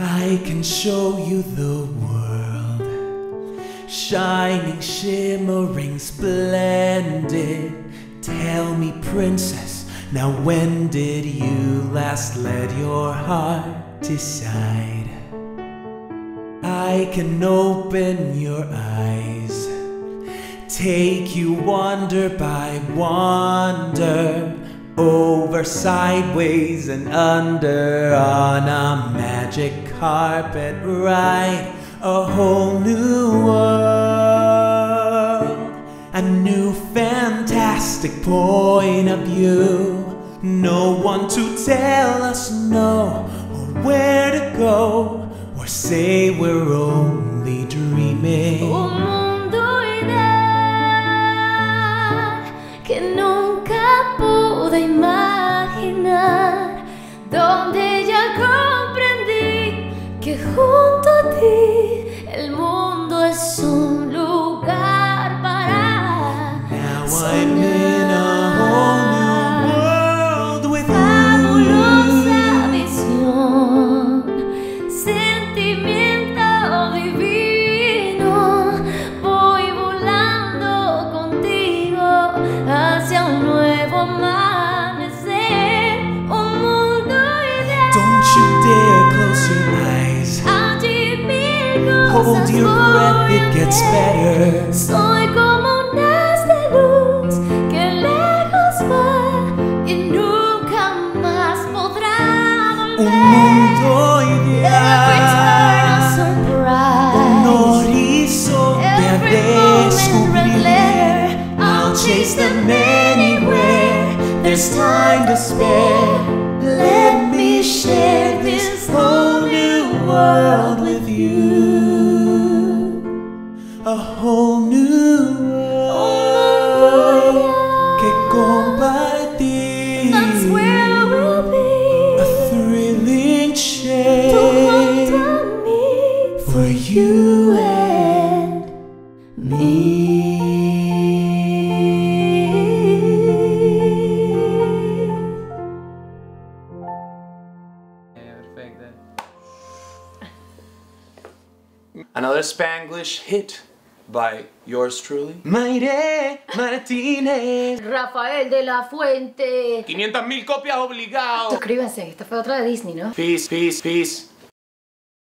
I can show you the world, shining, shimmering, splendid. Tell me, princess, now when did you last let your heart decide? I can open your eyes, take you wonder by wonder, over, sideways, and under, on a magic carpet ride. A whole new world, a new fantastic point of view. No one to tell us no, or where to go, or say we're only dreaming. Imaginar donde ya comprendí que junto a ti el mundo es un lugar para now soñar. I'm in a whole new world with fabulosa you. Visión, sentimiento divino, voy volando contigo hacia un nuevo mar. Hold your breath, it gets better. Soy como un haz de luz que lejos va y nunca más podrá volver. Un mundo ideal, un horizonte a descubrir. I'll chase them anywhere, there's time to spare. Let me share this whole new world with you. A whole new world que compartir. That's where we'll be. A thrilling change for you and me. Perfect. Another Spanglish hit by yours truly, Mayre Martínez, Rafael de la Fuente. 500.000 copias obligados. Suscríbanse, esta fue otra de Disney, ¿no? Peace, peace, peace.